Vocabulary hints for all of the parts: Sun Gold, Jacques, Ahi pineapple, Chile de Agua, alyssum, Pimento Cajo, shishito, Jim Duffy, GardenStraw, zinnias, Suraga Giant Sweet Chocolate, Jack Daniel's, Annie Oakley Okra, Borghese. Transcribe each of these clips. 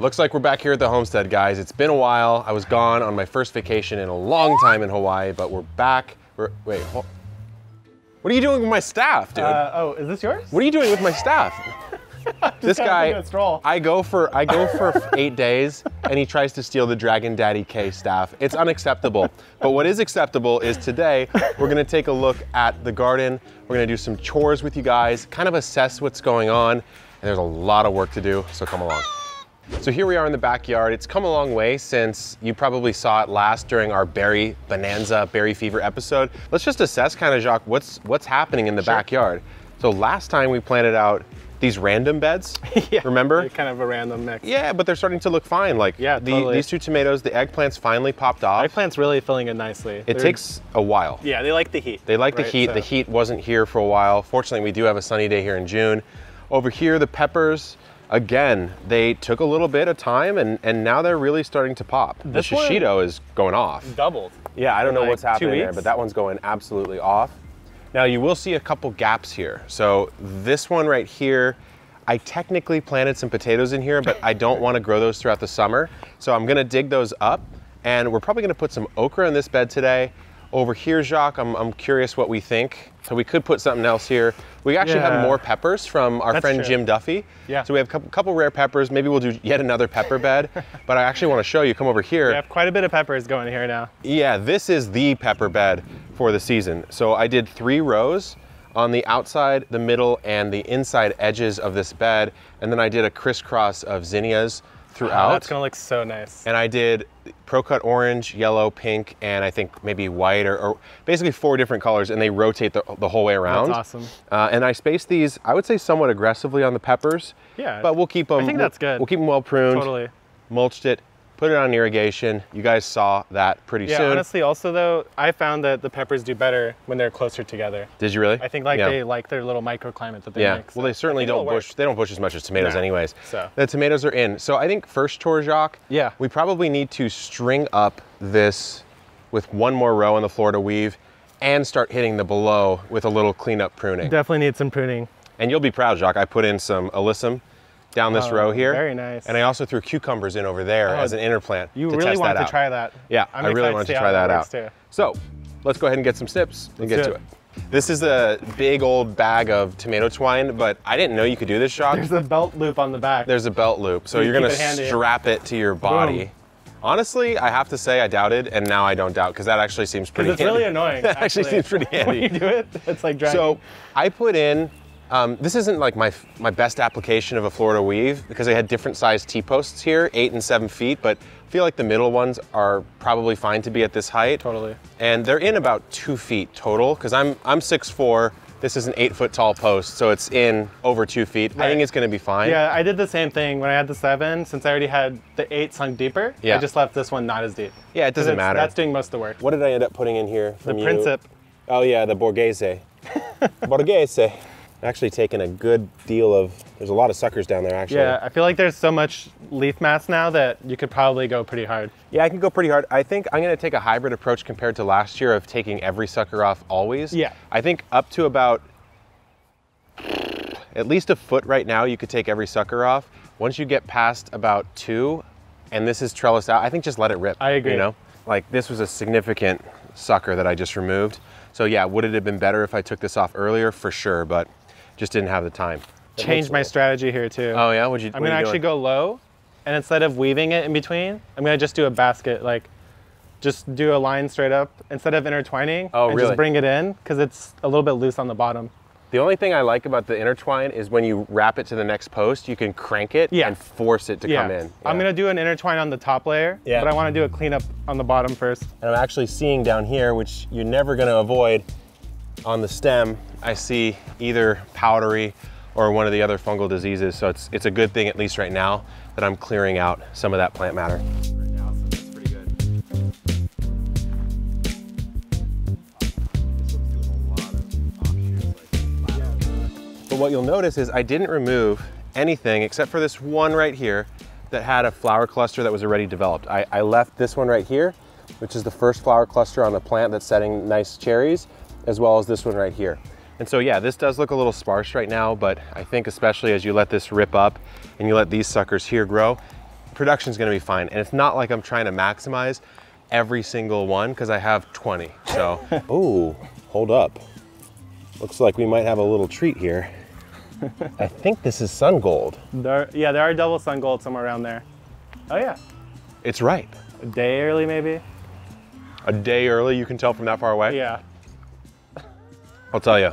Looks like we're back here at the homestead, guys. It's been a while. I was gone on my first vacation in a long time in Hawaii, but we're back. Wait, hold. What are you doing with my staff, dude? Oh, is this yours? What are you doing with my staff? This guy, I go for 8 days and he tries to steal the Dragon Daddy K staff. It's unacceptable. But what is acceptable is today, we're gonna take a look at the garden. We're gonna do some chores with you guys, kind of assess what's going on. And there's a lot of work to do, so come along. So here we are in the backyard. It's come a long way since you probably saw it last during our berry bonanza, berry fever episode. Let's just assess kind of, Jacques, what's happening in the backyard. So last time we planted out these random beds, yeah, remember? Kind of a random mix. Yeah, but they're starting to look fine. Like yeah, totally. These two tomatoes, the eggplants finally popped off. Eggplant's really filling in nicely. It takes a while. Yeah, they like the heat. They like the heat. So. The heat wasn't here for a while. Fortunately, we do have a sunny day here in June. Over here, the peppers, again, they took a little bit of time and now they're really starting to pop. This the shishito is going off. Doubled. Yeah, I don't know like what's happening there, but that one's going absolutely off. Now you will see a couple gaps here. So this one right here, I technically planted some potatoes in here, but I don't want to grow those throughout the summer. So I'm going to dig those up and we're probably going to put some okra in this bed today. Over here, Jacques, I'm curious what we think. So we could put something else here. We actually have more peppers from our friend Jim Duffy. Yeah. So we have a couple rare peppers. Maybe we'll do yet another pepper bed, but I actually want to show you, come over here. We have quite a bit of peppers going here now. Yeah, this is the pepper bed for the season. So I did 3 rows on the outside, the middle, and the inside edges of this bed. And then I did a crisscross of zinnias throughout. Oh, that's gonna look so nice. And I did pro-cut orange, yellow, pink, and I think maybe white, or basically 4 different colors, and they rotate the whole way around. That's awesome. And I spaced these, I would say somewhat aggressively on the peppers. Yeah. But we'll keep them. I think that's good. We'll keep them well pruned. Totally. Mulched it, put it on irrigation. You guys saw that pretty soon. Yeah, honestly, also though, I found that the peppers do better when they're closer together. Did you really? I think like they like their little microclimate that they make. So well, they certainly don't bush. They don't bush as much as tomatoes anyways. So the tomatoes are in. So I think first chore, Jacques, we probably need to string up this with 1 more row on the Florida weave and start hitting the below with a little cleanup pruning. Definitely need some pruning. And you'll be proud, Jacques, I put in some alyssum down this row here. Very nice. And I also threw cucumbers in over there as an interplant. You really wanted to try that. Yeah, I really wanted to try that out. So let's go ahead and get some snips and get to it. This is a big old bag of tomato twine, but I didn't know you could do this, Jacques. There's a belt loop on the back. There's a belt loop. So you're gonna strap it to your body. Honestly, I have to say I doubted, and now I don't doubt, because that actually seems pretty handy. It's really annoying. That actually seems pretty handy. When you do it, it's like dragging. So I put in, this isn't like my best application of a Florida weave because I had different sized T-posts here, 8 and 7 feet, but I feel like the middle ones are probably fine to be at this height. Totally. And they're in about 2 feet total because I'm 6'4". This is an 8-foot tall post, so it's in over 2 feet. Right. I think it's gonna be fine. Yeah, I did the same thing when I had the 7, since I already had the 8 sunk deeper, I just left this one not as deep. Yeah, it doesn't matter. That's doing most of the work. What did I end up putting in here from you? The Princip. Oh yeah, the Borghese. Borghese. Actually taking a good deal of, there's a lot of suckers down there actually. Yeah, I feel like there's so much leaf mass now that you could probably go pretty hard. Yeah, I can go pretty hard. I think I'm gonna take a hybrid approach compared to last year of taking every sucker off always. Yeah. I think up to about at least 1 foot right now, you could take every sucker off. Once you get past about 2, and this is trellis out, I think just let it rip. I agree. You know, like this was a significant sucker that I just removed. So yeah, would it have been better if I took this off earlier? For sure, but just didn't have the time. Changed my strategy here too. Oh yeah, what'd you, I'm gonna actually go low, and instead of weaving it in between, I'm gonna just do a basket, like just do a line straight up instead of intertwining. Oh really? And just bring it in, because it's a little bit loose on the bottom. The only thing I like about the intertwine is when you wrap it to the next post, you can crank it and force it to come in. Yeah. I'm gonna do an intertwine on the top layer, but I wanna do a cleanup on the bottom first. And I'm actually seeing down here, which you're never gonna avoid, on the stem, I see either powdery or one of the other fungal diseases. So it's a good thing, at least right now, that I'm clearing out some of that plant matter. What you'll notice is I didn't remove anything except for this one right here that had a flower cluster that was already developed. I left this one right here, which is the first flower cluster on the plant that's setting nice cherries, as well as this one right here. And so yeah, this does look a little sparse right now, but I think especially as you let this rip up and you let these suckers here grow, production's gonna be fine. And it's not like I'm trying to maximize every single one because I have 20, so. Ooh, hold up. Looks like we might have a little treat here. I think this is Sun Gold. There are double Sun Gold somewhere around there. Oh yeah. It's ripe. A day early maybe? A day early, you can tell from that far away? Yeah. I'll tell you,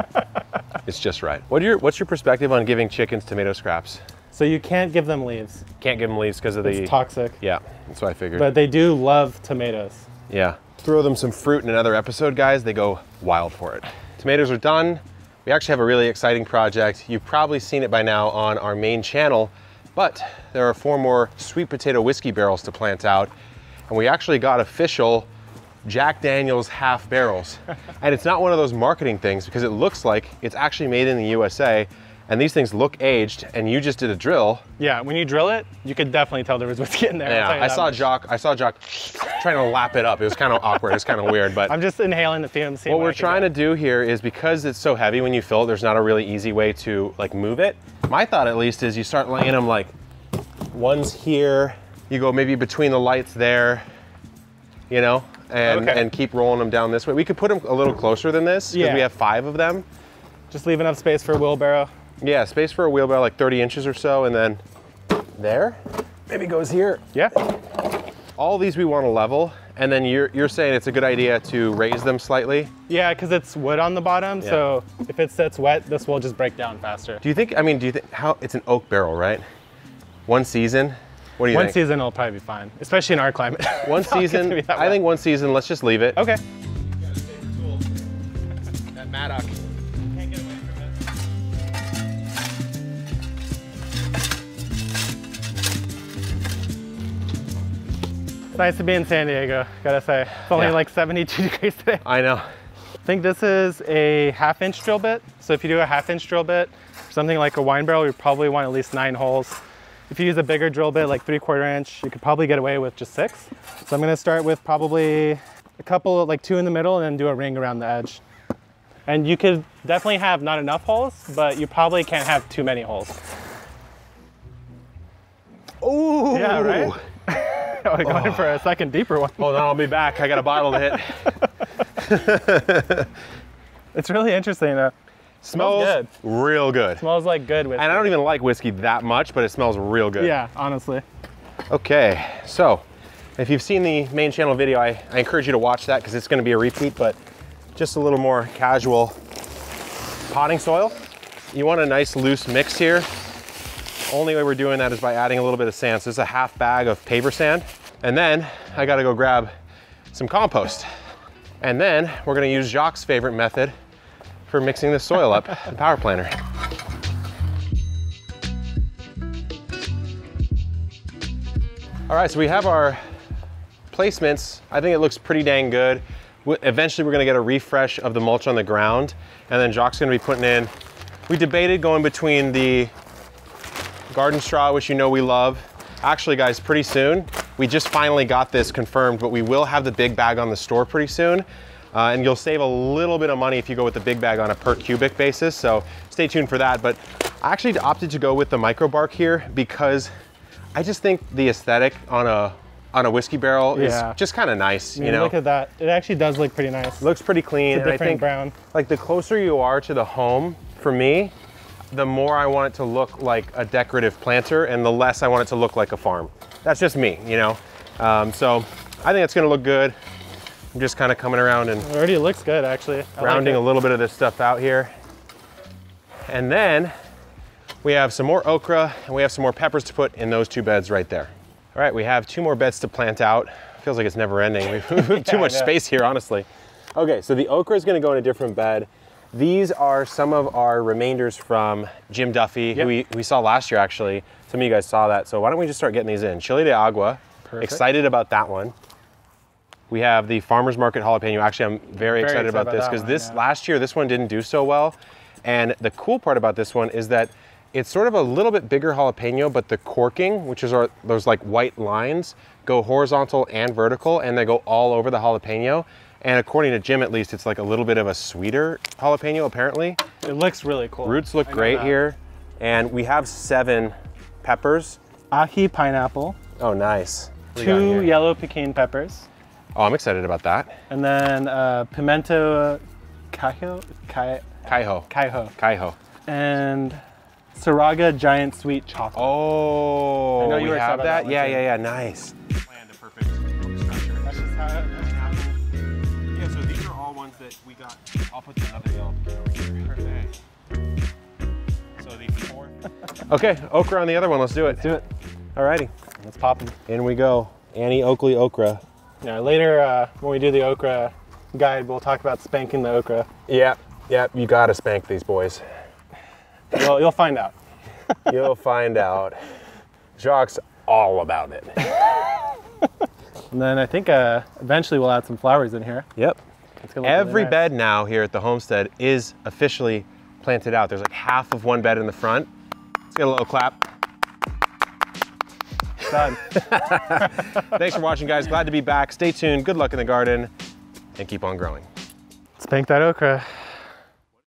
it's just right. What's your perspective on giving chickens tomato scraps? So you can't give them leaves. Can't give them leaves because of the... It's toxic. Yeah, that's what I figured. But they do love tomatoes. Yeah. Throw them some fruit in another episode, guys. They go wild for it. Tomatoes are done. We actually have a really exciting project. You've probably seen it by now on our main channel, but there are 4 more sweet potato whiskey barrels to plant out. And we actually got official Jack Daniel's half barrels. And it's not one of those marketing things because it looks like it's actually made in the USA and these things look aged and you just did a drill. Yeah, when you drill it, you could definitely tell there was whiskey in there. Yeah, I saw Jock trying to lap it up. It was kind of awkward, it's kind of weird, but. I'm just inhaling the fumes. What we're trying to do here is because it's so heavy when you fill it, there's not a really easy way to like move it. My thought at least is you start laying them like one's here, you go maybe between the lights there, you know? And keep rolling them down this way. We could put them a little closer than this because we have 5 of them. Just leave enough space for a wheelbarrow. Yeah, space for a wheelbarrow, like 30 inches or so, and then there, maybe goes here. Yeah. All these we want to level, and then you're saying it's a good idea to raise them slightly? Yeah, because it's wood on the bottom, so if it sits wet, this will just break down faster. Do you think, I mean, do you think, how, it's an oak barrel, right? One season? What do you think? One season will probably be fine, especially in our climate. One season, I think one season, let's just leave it. Okay. That mattock. Can't get away from it. It's nice to be in San Diego, gotta say. It's only like 72 degrees today. I know. I think this is a half-inch drill bit. So if you do a half-inch drill bit, for something like a wine barrel, you probably want at least 9 holes. If you use a bigger drill bit, like 3/4 inch, you could probably get away with just 6. So I'm gonna start with probably a couple, like 2 in the middle and then do a ring around the edge. And you could definitely have not enough holes, but you probably can't have too many holes. Ooh! Yeah, right? I'm going for a second deeper one. Hold on, I'll be back. I got a bottle to hit. It's really interesting though. Smells good. Real good. Smells like good whiskey. And I don't even like whiskey that much, but it smells real good. Yeah, honestly. Okay, so if you've seen the main channel video, I encourage you to watch that because it's going to be a repeat, but just a little more casual potting soil. You want a nice loose mix here. Only way we're doing that is by adding a little bit of sand. So it's a half bag of paper sand. And then I got to go grab some compost. And then we're going to use Jacques' favorite method for mixing the soil up, the power planter. All right, so we have our placements. I think it looks pretty dang good. Eventually we're gonna get a refresh of the mulch on the ground, and then Jacques' gonna be putting in, we debated going between the garden straw, which you know we love. Actually guys, pretty soon, we just finally got this confirmed, but we will have the big bag on the store pretty soon. And you'll save a little bit of money if you go with the big bag on a per cubic basis, so stay tuned for that. But I actually opted to go with the micro bark here because I just think the aesthetic on a whiskey barrel is just kind of nice, you know? Look at that. It actually does look pretty nice. Looks pretty clean. It's a different brown. Like the closer you are to the home, for me, the more I want it to look like a decorative planter and the less I want it to look like a farm. That's just me, you know? So I think it's gonna look good. I'm just kind of coming around and it already looks good actually. Rounding a little bit of this stuff out here. And then we have some more okra and we have some more peppers to put in those 2 beds right there. All right, we have 2 more beds to plant out. Feels like it's never ending. We have too much space here, honestly. Okay, so the okra is gonna go in a different bed. These are some of our remainders from Jim Duffy, who we saw last year actually. Some of you guys saw that. So why don't we just start getting these in? Chile de Agua, excited about that one. We have the farmer's market jalapeno. Actually, I'm very excited about this because this last year, this one didn't do so well. And the cool part about this one is that it's sort of a little bit bigger jalapeno, but the corking, which is those like white lines, go horizontal and vertical, and they go all over the jalapeno. And according to Jim, at least, it's like a little bit of a sweeter jalapeno, apparently. It looks really cool. Roots look great here. And we have 7 peppers. Ahi pineapple. Oh, nice. 2 yellow pecan peppers. Oh, I'm excited about that. And then Pimento Cajo? Cajo. And Suraga Giant Sweet Chocolate. Oh, I know you have that? That yeah, nice. Plan the perfect structure. That's just how it happens. Yeah, so these are all ones that we got. I'll put another yellow pecan over here. Perfect. So these 4. Okay, okra on the other one. Let's do it. Let's do it. Alrighty. Let's pop them. In we go. Annie Oakley Okra. Now later, when we do the okra guide, we'll talk about spanking the okra. Yeah, you gotta spank these boys. Well, you'll find out. You'll find out. Jacques all about it. And then I think eventually we'll add some flowers in here. Yep. It's gonna look Every really nice. Bed now here at the homestead is officially planted out. There's like half of one bed in the front. Let's get a little clap. Done. Thanks for watching, guys. Glad to be back. Stay tuned. Good luck in the garden and keep on growing. Spank that okra.